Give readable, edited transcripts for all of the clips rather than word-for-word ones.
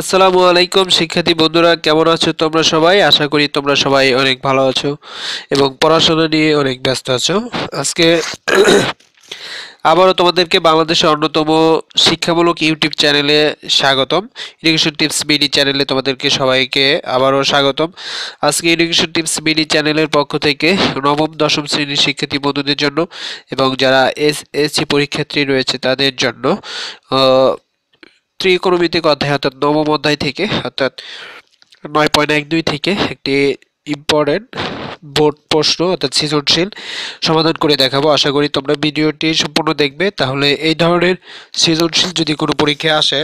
আসসালামু আলাইকুম শিক্ষার্থী বন্ধুরা, কেমন আছো তোমরা সবাই? আশা করি তোমরা সবাই অনেক ভালো আছো এবং পড়াশোনা নিয়ে অনেক ব্যস্ত আছো। আজকে আবারও তোমাদেরকে বাংলাদেশের অন্যতম শিক্ষামূলক ইউটিউব চ্যানেলে স্বাগতম। এডুকেশন টিপস বিডি চ্যানেলে তোমাদেরকে সবাইকে আবারও স্বাগতম। আজকে এডুকেশন টিপস বিডি চ্যানেলের পক্ষ থেকে নবম দশম শ্রেণীর শিক্ষার্থী বন্ধুদের জন্য এবং যারা এস.এস.সি পরীক্ষার্থী রয়েছে তাদের জন্য ত্রিকোণমিতিক অধ্যায় অর্থাৎ নবম অধ্যায় থেকে অর্থাৎ 9.12 থেকে একটি ইম্পর্টেন্ট বোর্ড প্রশ্ন অর্থাৎ সৃজনশীল সমাধান করে দেখাবো। আশা করি তোমরা ভিডিওটি সম্পূর্ণ দেখবে, তাহলে এই ধরনের সৃজনশীল যদি কোনো পরীক্ষায় আসে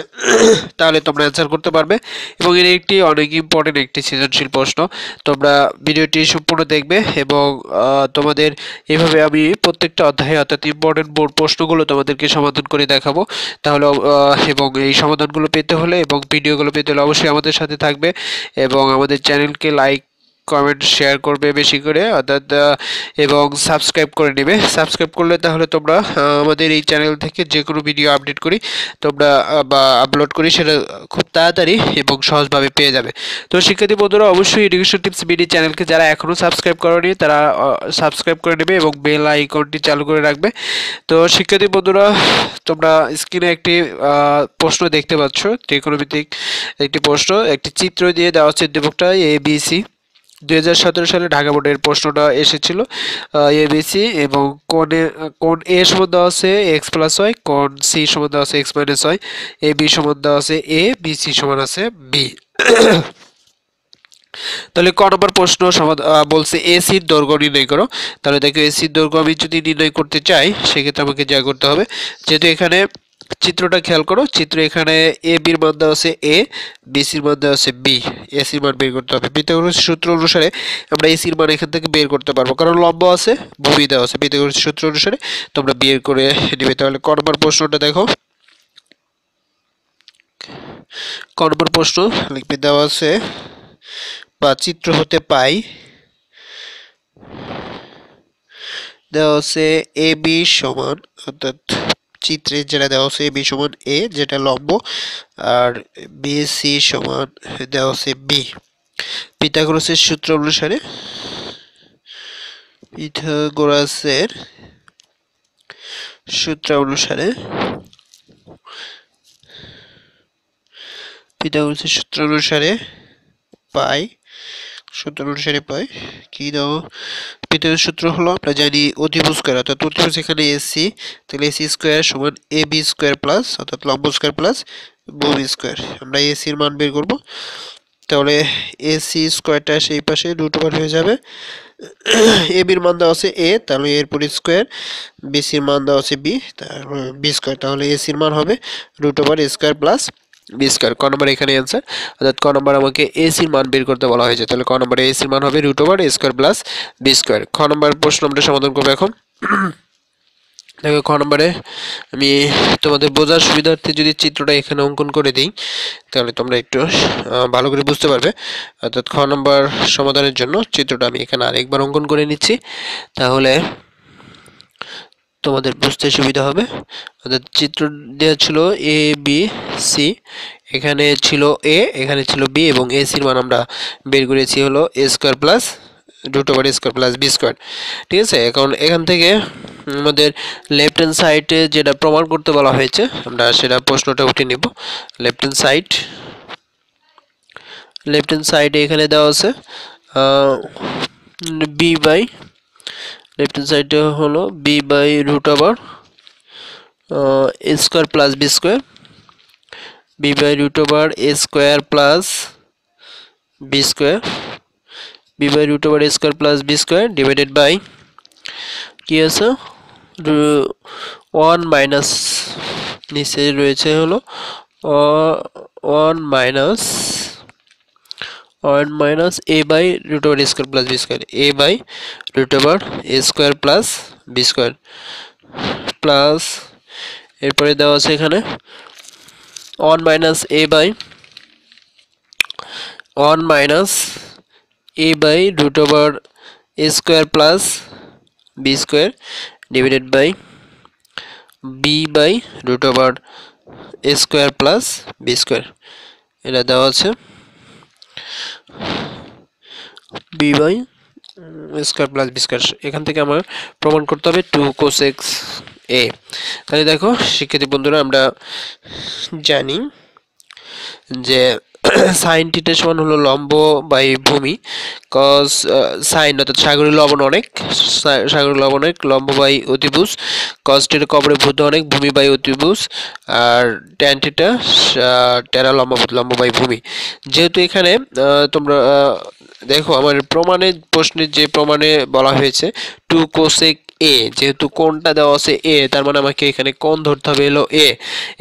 তাহলে তোমরা অ্যান্সার করতে পারবে এবং এর একটি অনেক ইম্পর্টেন্ট একটি সৃজনশীল প্রশ্ন। তোমরা ভিডিওটি সম্পূর্ণ দেখবে এবং তোমাদের এভাবে আমি প্রত্যেকটা অধ্যায়ে অর্থাৎ ইম্পর্টেন্ট বোর্ড প্রশ্নগুলো তোমাদেরকে সমাধান করে দেখাবো। তাহলে এবং এই সমাধানগুলো পেতে হলে এবং ভিডিওগুলো পেতে হলে অবশ্যই আমাদের সাথে থাকবে এবং আমাদের চ্যানেলকে লাইক কমেন্ট শেয়ার করবে বেশি করে অর্থাৎ এবং সাবস্ক্রাইব করে নেবে। সাবস্ক্রাইব করলে তাহলে তোমরা আমাদের এই চ্যানেল থেকে যে কোনো ভিডিও আপডেট করি তোমরা বা আপলোড করি সেটা খুব তাড়াতাড়ি এবং সহজভাবে পেয়ে যাবে। তো শিক্ষার্থী বন্ধুরা অবশ্যই এডুকেশন টিপস বিডি চ্যানেলকে যারা এখনও সাবস্ক্রাইব করেনি তারা সাবস্ক্রাইব করে নেবে এবং বেল আইকনটি চালু করে রাখবে। তো শিক্ষার্থী বন্ধুরা তোমরা স্ক্রিনে একটি প্রশ্ন দেখতে পাচ্ছ, ত্রিকোণমিতিক একটি প্রশ্ন, একটি চিত্র দিয়ে দেওয়া হচ্ছে। উদ্দীপকটা ABC 2017 সালে ঢাকা বোর্ডের প্রশ্নটা এসেছিল ABC এবং কোন এ সমান দেওয়া আছে x+y, কোন সি সমান দেওয়া আছে x-y, এ বি সমান দেওয়া আছে a, বি সি সমান আছে b। তাহলে ক নম্বর প্রশ্ন বলছে এসির দৈর্ঘ্য নির্ণয় করো। তাহলে দেখো এসির দৈর্ঘ্য আমি যদি নির্ণয় করতে চাই সেক্ষেত্রে আমাকে যা করতে হবে, যেহেতু এখানে চিত্রটা খেয়াল করো, চিত্র এখানে এ বির মান দেওয়া আছে এ, বিসির মান দেওয়া আছে বি, এসির মান বের করতে হবে। পিথাগোরাস সূত্র অনুসারে আমরা এসির মান এখান থেকে বের করতে পারবো কারণ লম্ব আছে, ভূমি দেওয়া আছে। পিথাগোরাস সূত্র অনুসারে তোমরা বের করে নেবে। তাহলে ক নম্বর প্রশ্নটা দেখো, ক নম্বর প্রশ্ন লিখে দেওয়া আছে বা চিত্র হতে পাই দেওয়া আছে এ বি সমান অর্থাৎ চিত্রে যেটা দেওয়া হচ্ছে বি সমান এ যেটা লম্ব আর বিসি সমান দেওয়া হচ্ছে বি। পিথাগোরাসের সূত্র অনুসারে পাই সূত্র অনুসারে পাই কি দাও, পিথাগোরাসের সূত্র হলো আমরা জানি অতিভুজ স্কয়ার অর্থাৎ অতিভুজ এখানে এসি, তাহলে এসি স্কয়ার সমান এ বি স্কয়ার প্লাস অর্থাৎ লম্ব স্কয়ার প্লাস ভূমি স্কয়ার। আমরা এসির মান বের করব, তাহলে এসি স্কয়ারটা সেই পাশে রুট ওভার হয়ে যাবে, এ বির মান দেওয়া আছে এ তাহলে এরপর স্কয়ার, বিসির মান দেওয়া আছে বি তাহলে বি স্কয়ার, তাহলে এসির মান হবে root over square plus B square. ক নম্বর এখানে অ্যান্সার অর্থাৎ ক নম্বর আমাকে এসির মান বের করতে বলা হয়েছে, তাহলে ক নম্বরে এসির মান হবে root over square plus B square. খ নম্বর প্রশ্ন আমরা সমাধান করবো এখন। দেখো খ নম্বরে আমি তোমাদের বোঝার সুবিধার্থে যদি চিত্রটা এখানে অঙ্কন করে দিই তাহলে তোমরা একটু ভালো করে বুঝতে পারবে। অর্থাৎ খ নম্বর সমাধানের জন্য চিত্রটা আমি এখানে আরেকবার অঙ্কন করে নিচ্ছি, তাহলে তোমাদের বুঝতে সুবিধা হবে। অর্থাৎ চিত্র দেওয়া ছিল এ বি সি, এখানে ছিল এ, এখানে ছিল বি এবং এসির মান আমরা বের করেছি হলো A square plus root over square plus B square. ঠিক আছে, এখন এখান থেকে আমাদের লেফট হ্যান্ড সাইডে যেটা প্রমাণ করতে বলা হয়েছে আমরা সেটা প্রশ্নটা উঠিয়ে নেব। লেফট হ্যান্ড সাইডে এখানে দেওয়া আছে বি বাই লেফট হ্যান্ড সাইডে হলো B by root over A square plus B square, B by root over A square plus B square, B by root over A square plus B square divided by কি আছে 1 minus, নিচে রয়েছে হলো 1 minus A by root over square plus B square, A by root over A square plus B square plus এরপরে দেওয়া আছে এখানে 1 minus A by root over A square plus B square divided by B by root over A square plus B square. এটা দেওয়া আছে b by square plus b square. এখান থেকে আমরা প্রমাণ করতে হবে 2 cos x a। তাহলে দেখো শিক্ষার্থী বন্ধুরা, আমরা জানি যে sin θ সমান হলো লম্ব বাই ভূমি, cos sin অর্থাৎ সাগরী লবণ অনেক, সাগরী লবণ অনেক, লম্ব বাই অতিভুজ, cos θ কবরে ভূত অনেক, ভূমি বাই অতিভুজ, আর tan θ টেরা লম্ব লম্ব বাই ভূমি। যেহেতু এখানে তোমরা দেখো আমার প্রমাণে প্রশ্নের যে প্রমাণে বলা হয়েছে 2 cosec a, যেহেতু কোণটা দেওয়া আছে a, তার মানে আমাকে এখানে কোণ ধরতে হবে হলো a।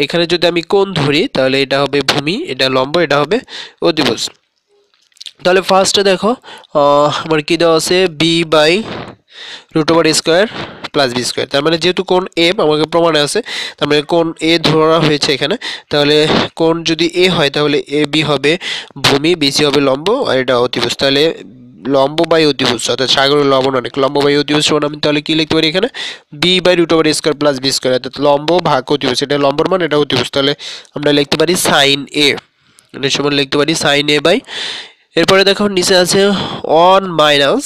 এখানে যদি আমি কোণ ধরি তাহলে এটা হবে ভূমি, এটা লম্ব, এটা হবে অতিভুজ। তাহলে ফার্স্টে দেখো আমার কি দেওয়া আছে b by root over square plus B square. তার মানে যেহেতু কোণ এ আমাকে প্রমাণে আছে, তার মানে কোণ এ ধরা হয়েছে এখানে, তাহলে কোণ যদি এ হয় তাহলে এ বি হবে ভূমি, বিসি হবে লম্ব, আর এটা অতিভুজ। তাহলে লম্ব বাই অতিভুজ অর্থাৎ সাগরের লবণ অনেক, লম্ব বাই অতিভুজ সমান আমি তাহলে কি লিখতে পারি এখানে B by root over square plus B square, অর্থাৎ লম্ব ভাগ অতিভুজ, এটা লম্বর মান, এটা অতিভুজ। তাহলে আমরা লিখতে পারি সাইন এ, এটার সমান লিখতে পারি সাইন এ বাই। এরপরে দেখো নিচে আছে one minus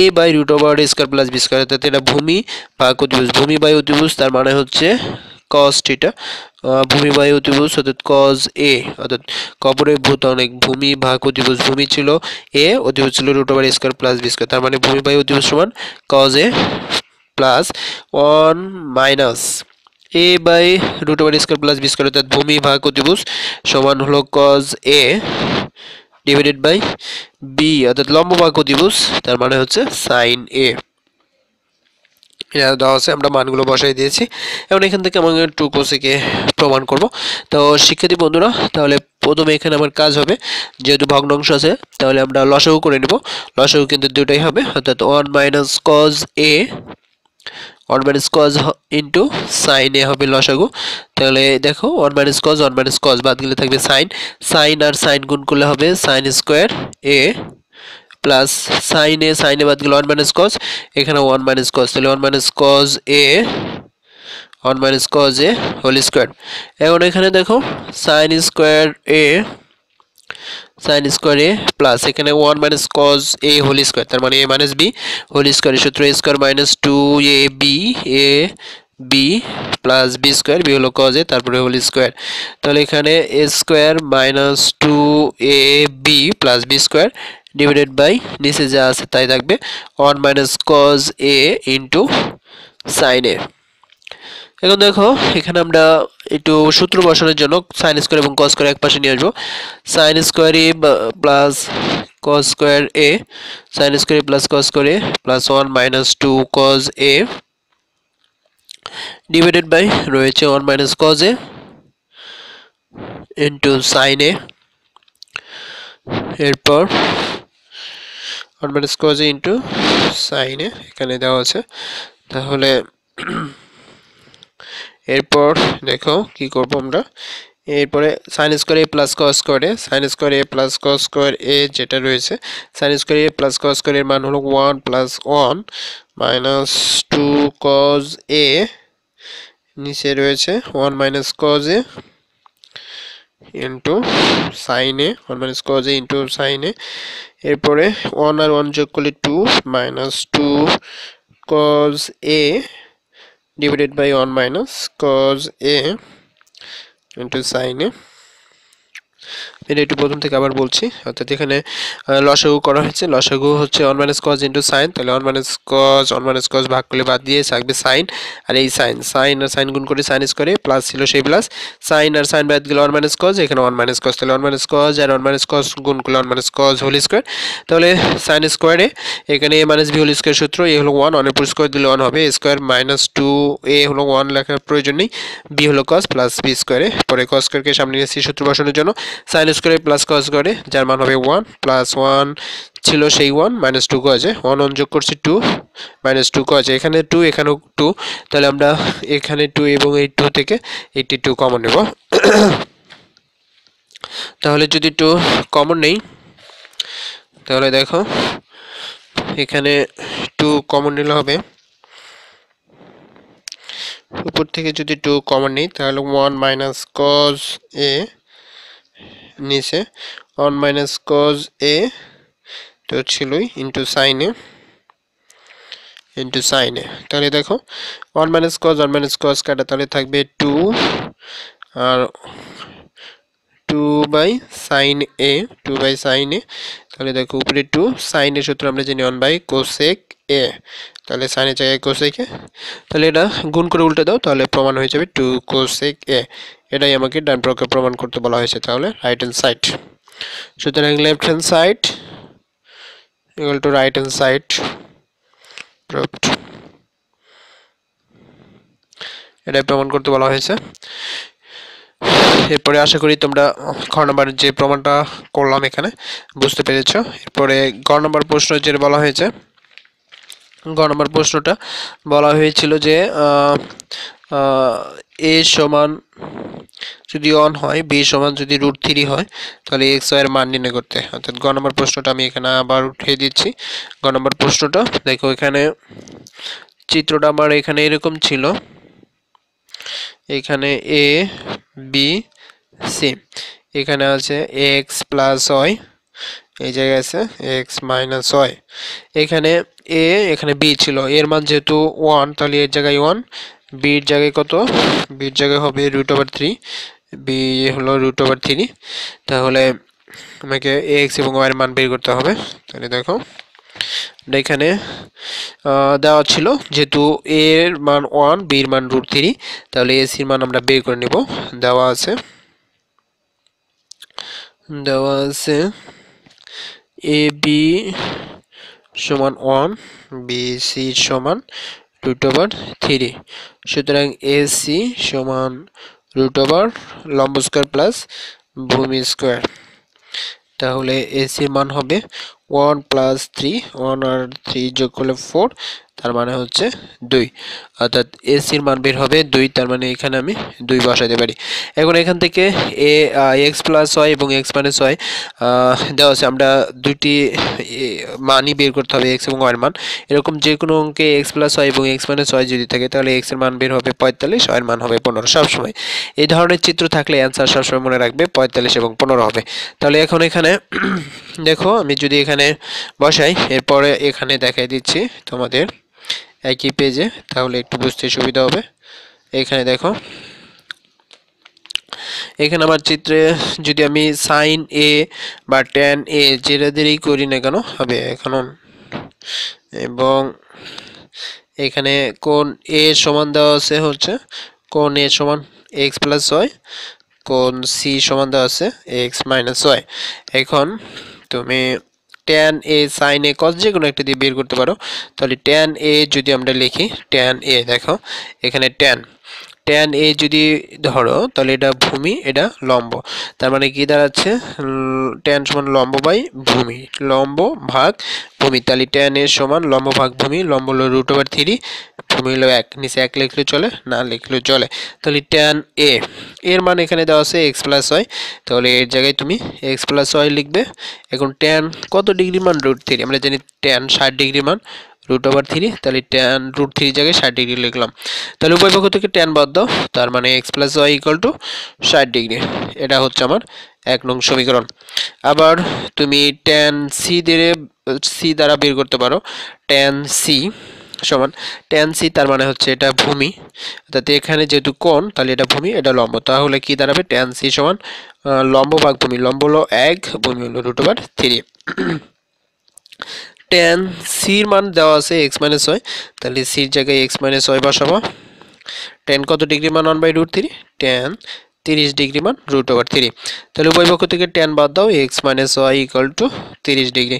A by root over square plus B square, অর্থাৎ এটা ভূমি ভাগ অতিভুজ, ভূমি বাই অতিভুজ, তার মানে হচ্ছে cos θ, ভূমি বাই অতিভুজ অর্থাৎ cos a, অর্থাৎ কবরে ভূত অনেক, ভূমি ভাগ অতিভুজ, ভূমি ছিল a, অতিভুজ ছিল root over square plus B square, তার মানে ভূমি বাই অতিভুজ সমান cos a plus 1 minus a by root over square plus B square, অর্থাৎ ভূমি ভাগ অতিভুজ সমান হলো cos a divided by b, অর্থাৎ লম্ব ভাগ অতিভুজ, তার মানে হচ্ছে sin a। এটা দেওয়া আছে, আমরা মানগুলো বসাই দিয়েছি, এখন এখান থেকে আমাকে 2 cos কে প্রমাণ করব। তো শিক্ষার্থী বন্ধুরা, তাহলে প্রথমে এখানে আমার কাজ হবে, যেহেতু ভগ্নাংশ আছে তাহলে আমরা লসাগু করে নেব। লসাগু কিন্তু দুটোই হবে, অর্থাৎ 1 - cos a 1 - cos * sin a হবে লসাগু। তাহলে দেখো 1 - cos বাদ গেলে থাকবে sin, sin আর sin গুণ করলে হবে sin square a plus sin a বাদ গেলে 1 - cos, এখানে 1 - cos, তাহলে 1 - cos a হোল স্কয়ার। এখন এখানে দেখো sin স্কয়ার a প্লাস এখানে 1 - cos a হোল স্কয়ার, তার মানে a - b হোল স্কয়ার, সূত্র a square - 2ab a b plus b square, b হলো cos a তারপরে হোল স্কয়ার। তাহলে এখানে a square - 2ab plus b square divided by নিচে যা আছে তাই থাকবে 1 - cos a sin a। এখন দেখো এখানে আমরা একটু সূত্র বসানোর জন্য sin স্কয়ার এবং cos স্কয়ার একপাশে নিয়ে আসবো। sin square a plus cos square a, sin square a plus cos square a plus 1 - 2 cos a divided by রয়েছে 1 - cos a sin a, এরপর 1 - cos a sin a এখানে দেওয়া আছে। তাহলে এরপর দেখো কি করব আমরা, এরপরে sin square a plus cos square a, sin square a plus cos square a যেটা রয়েছে, sin square a plus cos square এর মান হলো 1 প্লাস 1 - 2 cos a, নিচে রয়েছে 1 - cos a sin a, 1 - cos a sin a, এরপরে 1 আর 1 যোগ করলে 2 - 2 cos a divided by 1 - cos a sin a। এটা একটু প্রথম থেকে আবার বলছি, অর্থাৎ এখানে লসাগু করা হয়েছে, লসাগু হচ্ছে 1 - cos sin, তাহলে 1 - cos ভাগ করলে বাদ দিয়ে থাকবে sin, আর এই sin আর sin গুণ করে sin স্কয়ার এ প্লাস ছিল সেই প্লাস, sin আর sin বাদ গেলে 1 - cos, এখানে 1 - cos, তাহলে 1 - cos আর 1 - cos গুণ করলে 1 - cos হোল স্কয়ার। তাহলে sin স্কয়ার এ এখানে a - b হোল স্কয়ার সূত্র, a হলো 1, 1 এর উপর স্কয়ার দিলে 1 হবে, a স্কয়ার - 2a হলো 1 লেখার প্রয়োজন নেই, b হলো cos প্লাস b স্কয়ার এ, পরে cos স্কয়ার কে সামনে নিয়ে এসে সূত্র বসানোর জন্য sin square plus cos square যার মান হবে 1 প্লাস 1 ছিল সেই 1 - 2 cos a, 1 যোগ করছি 2 - 2 cos a, এখানে 2 এখানে 2, তাহলে আমরা এখানে 2 এবং এই 2 থেকে 82 কমন নেব। তাহলে যদি 2 কমন নেই তাহলে দেখো এখানে 2 কমন নিলে হবে, উপর থেকে যদি 2 কমন নেই তাহলে 1 - cos a नीचे 1 माइनस cos a तो छिलोई इनटू साइन ए ताले देखो 1 माइनस cos काटा ताले थाक बे 2 और 2 by sin a ताले देखो ऊपरे 2 sin a सूत्र हमने जानी 1 by cosec a ताले sin a चाहिए cosec a ताले ना गुण करे उल्टे दाओ ताले प्रमाण होय जाबे 2 cosec a এটাই আমাকে ডান পক্ষে প্রমাণ করতে বলা হয়েছে তাহলে রাইট হ্যান্ড সাইড সুতরাং left hand side equal to right hand side proved এটা প্রমাণ করতে বলা হয়েছে এরপরে আশা করি তোমরা খ নম্বর যে প্রমাণটা করলাম এখানে বুঝতে পেরেছো এরপরে গ নম্বর প্রশ্ন যেটা বলা হয়েছে গ নম্বর প্রশ্নটা বলা হয়েছিল যে a সমান যদি 1 হয় b সমান যদি √3 হয় তাহলে xy এর মান নির্ণয় করতে অর্থাৎ গ নম্বর প্রশ্নটা আমি এখানে আবার উঠিয়ে দিচ্ছি গ নম্বর প্রশ্নটা দেখো এখানে চিত্রটা আমার এখানে এরকম ছিল এখানে a b c এখানে আছে x + y এই জায়গায় আছে x - y এখানে a এখানে b ছিল এর মান যেহেতু 1 তাহলে এই জায়গায় 1 b এর জায়গায় কত b এর জায়গায় হবে √3 b হলো √3 তাহলে আমাকে x এবং y এর মান বের করতে হবে তাহলে দেখো এখানে দেওয়া ছিল যেহেতু a এর মান 1 b এর মান √3 তাহলে a এর মান আমরা বের করে নেব দেওয়া আছে a b সমান 1 b c সমান √3 সুতরাং ac সমান √ লম্ব স্কয়ার প্লাস ভূমি স্কয়ার তাহলে ac এর মান হবে 1 + 3 1 আর 3 যোগ করলে 4 তার মানে হচ্ছে 2 অর্থাৎ ac এর মান বের হবে 2 তার মানে এখানে আমি 2 বসাতে পারি এখন এখান থেকে a x + y এবং x - y দেওয়া আছে আমরা দুটি মানই বের করতে হবে x এবং y এর মান এরকম যে কোনো অঙ্কে x + y এবং x - y যদি থাকে তাহলে x এর মান বের হবে 45 y এর মান হবে 15 সব সময় এই ধরনের চিত্র থাকলে आंसर সব সময় মনে রাখবে 45 এবং 15 হবে তাহলে এখন এখানে দেখো আমি যদি এখানে বসাই এরপরে এখানে দেখাই দিচ্ছি তোমাদের একই পেজে তাহলে একটু বুঝতে সুবিধা হবে এখানে দেখো এখানে আমার চিত্রে যদি আমি sin a বা tan a যেটাদেরই করি না কেন হবে এখন এবং এখানে কোণ a সমান দেওয়া আছে হচ্ছে কোণ a সমান x + y কোণ c সমান দেওয়া আছে x - y এখন তুমি tan a sin a cos যে কোনো একটা দিয়ে বের করতে পারো তাহলে tan a যদি আমরা লিখি tan a দেখো এখানে tan a যদি ধরো তাহলে এটা ভূমি এটা লম্ব তার মানে কি দাঁড়াচ্ছে tan সমান লম্ব বাই ভূমি লম্ব ভাগ ভূমি তাহলে tan a সমান লম্ব ভাগ ভূমি লম্ব হলো √3 ভূমি হলো 1 নিচে 1 লিখলে চলে না লিখলে চলে তাহলে tan a এর মান এখানে দেওয়া আছে x + y তাহলে এর জায়গায় তুমি x + y লিখবে এখন tan কত ডিগ্রি মান √3 আমরা জানি tan 60 ডিগ্রি মান √3 তাহলে tan √3 জায়গায় 60 ডিগ্রি লিখলাম তাহলে উভয় পক্ষ থেকে tan বাদ দাও তার মানে x + y = 60 ডিগ্রি এটা হচ্ছে আমার 1 নং সমীকরণ আবার তুমি tan c দ্বারা বের করতে পারো tan c সমান tan c তার মানে হচ্ছে এটা ভূমি অর্থাৎ এখানে যেহেতু কোণ তাহলে এটা ভূমি এটা লম্ব তাহলে কি দাঁড়াবে tan c সমান লম্ব ভাগ ভূমি লম্ব হলো 1 ভূমি হলো √3 tan c এর মান দেওয়া আছে x - y তাহলে c এর জায়গায় x - y বসাবো tan কত ডিগ্রি মান 1/√3 tan 30 ডিগ্রি মান √3 তাহলে উভয় পক্ষ থেকে tan বাদ দাও x - y = 30 ডিগ্রি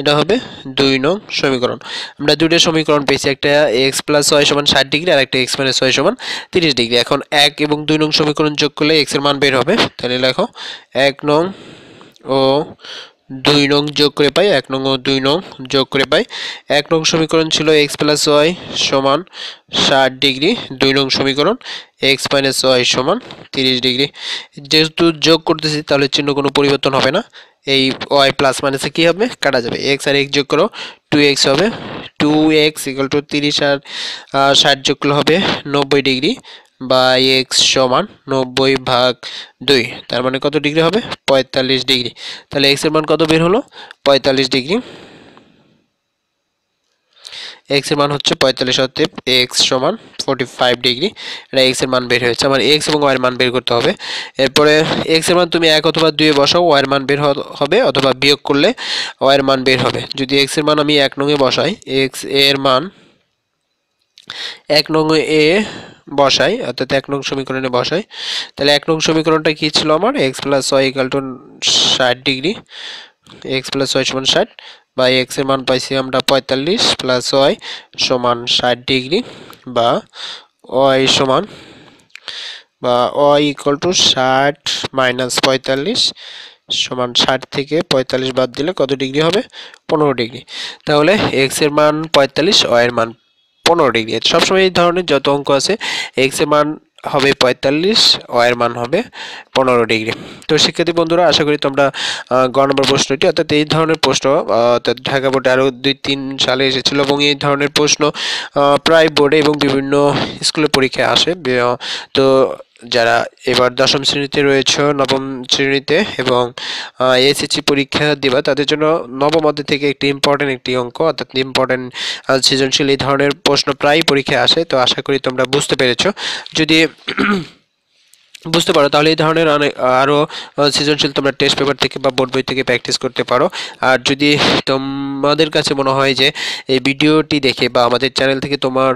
এটা হবে 2 নং সমীকরণ আমরা দুটো সমীকরণ পেয়েছি একটা x + y = 60 ডিগ্রি আর একটা x - y = 30 ডিগ্রি এখন 1 এবং 2 নং সমীকরণ যোগ করলে x এর মান বের হবে তাহলে লেখো 1 নং ও 2 নং যোগ করে পাই 1 নং ও 2 নং যোগ করে পাই 1 নং সমীকরণ ছিল x + y = 60 ডিগ্রি 2 নং সমীকরণ x - y = 30 ডিগ্রি যেহেতু যোগ করতেছি তাহলে চিহ্ন কোনো পরিবর্তন হবে না এই y প্লাস মাইনাসে কি হবে কাটা যাবে x আর x যোগ করো 2x হবে 2x = 30 আর 60 যোগ করলে হবে 90 ডিগ্রি x समान 90 भाग 2 तार माने कत डिग्री होबे 45 डिग्री ताहले x एर मान कत बेर हलो 45 डिग्री x एर मान হচ্ছে 45 অতএব x সমান 45 ডিগ্রি এটা x এর মান বের হয়েছে আমার x এবং y এর মান বের করতে হবে এরপরে x এর মান তুমি 1 অথবা 2 এ বসাও y এর মান বের হবে অথবা বিয়োগ করলে y এর মান বের হবে যদি x এর মান আমি 1 নং এ বসাই x এর মান 1 নং এ বসাই অর্থাৎ 1 নং সমীকরণে বসাই তাহলে 1 নং সমীকরণটা কি ছিল আমার x + y = 60 degree x + y = 60 by x এর মান পাইছি আমরা 45 + y = 60 ডিগ্রি বা y সমান বা y = 60 - 45 সমান 60 থেকে 45 বাদ দিলে কত ডিগ্রি হবে 15 ডিগ্রি তাহলে x এর মান 45 y এর মান 15 ডিগ্রি সব সময় এই ধরনের যত অঙ্ক আছে x এর মান হবে 45 y এর মান হবে 15 ডিগ্রি তো শিক্ষার্থী বন্ধুরা আশা করি তোমরা গ নম্বর প্রশ্নটি অর্থাৎ এই ধরনের প্রশ্ন অর্থাৎ ঢাকা বোর্ডে আরো 2-3 সালে এসেছিল এবং এই ধরনের প্রশ্ন প্রায় বোর্ডে এবং বিভিন্ন স্কুলে পরীক্ষায় আসে তো যারা এবার দশম শ্রেণীতে রয়েছে নবম শ্রেণীতে এবং এসএসসি পরীক্ষা দিবা তাদের জন্য নবম অধ্যায় থেকে একটি ইম্পর্টেন্ট একটি অঙ্ক অর্থাৎ ইম্পর্টেন্ট সৃজনশীল এই ধরনের প্রশ্ন প্রায় পরীক্ষায় আসে তো আশা করি তোমরা বুঝতে পেরেছো যদি বুঝতে পারো তাহলে এই ধরনের আরো সৃজনশীল তোমরা টেস্ট পেপার থেকে বা বোর্ড বই থেকে প্র্যাকটিস করতে পারো আর যদি তোমাদের কাছে মনে হয় যে এই ভিডিওটি দেখে বা আমাদের চ্যানেল থেকে তোমার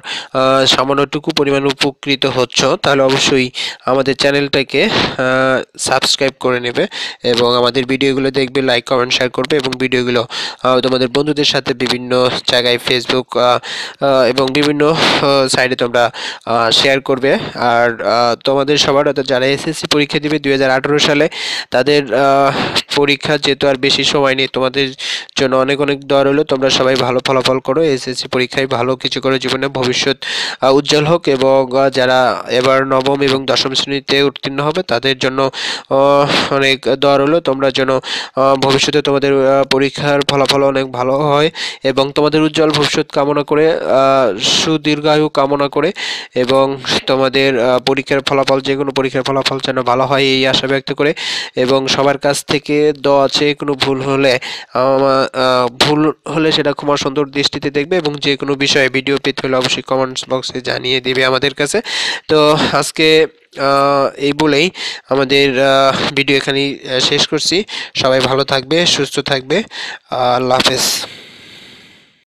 সামান্যটুকু পরিমাণ উপকৃত হচ্ছ তাহলে অবশ্যই আমাদের চ্যানেলটাকে সাবস্ক্রাইব করে নেবে এবং আমাদের ভিডিওগুলো দেখবে লাইক কমেন্ট শেয়ার করবে এবং ভিডিওগুলো তোমাদের বন্ধুদের সাথে বিভিন্ন জায়গায় ফেসবুক এবং বিভিন্ন সাইটে তোমরা শেয়ার করবে আর তোমাদের সবার যারা এসএসসি পরীক্ষা দিবে 2018 সালে তাদের পরীক্ষা যেহেতু আর বেশি সময় নেই তোমাদের জন্য অনেক অনেক দোয়া রইল তোমরা সবাই ভালো ফলাফল করো এসএসসি পরীক্ষায় ভালো কিছু করে জীবনে ভবিষ্যৎ উজ্জ্বল হোক এবং যারা এবার নবম এবং দশম শ্রেণীতে উত্তীর্ণ হবে তাদের জন্য অনেক দোয়া রইল তোমরা যেন ভবিষ্যতে তোমাদের পরীক্ষার ফলাফল অনেক ভালো হয় এবং তোমাদের উজ্জ্বল ভবিষ্যৎ কামনা করে সুদীর্ঘায়ু কামনা করে এবং তোমাদের পরীক্ষার ফলাফল যে কোনো পরীক্ষার ফলাফল যেন ভালো হয় এই আশা ব্যক্ত করে এবং সবার কাছ থেকে দোয়া আছে কোনো ভুল হলে সেটা ক্ষমা সুন্দর দৃষ্টিতে দেখবে এবং যে কোনো বিষয়ে ভিডিও পেতে হলে অবশ্যই কমেন্টস বক্সে জানিয়ে দিবে আমাদের কাছে তো আজকে এই বলেই আমাদের ভিডিও এখানেই শেষ করছি সবাই ভালো থাকবে সুস্থ থাকবে আল্লাহ হাফেজ।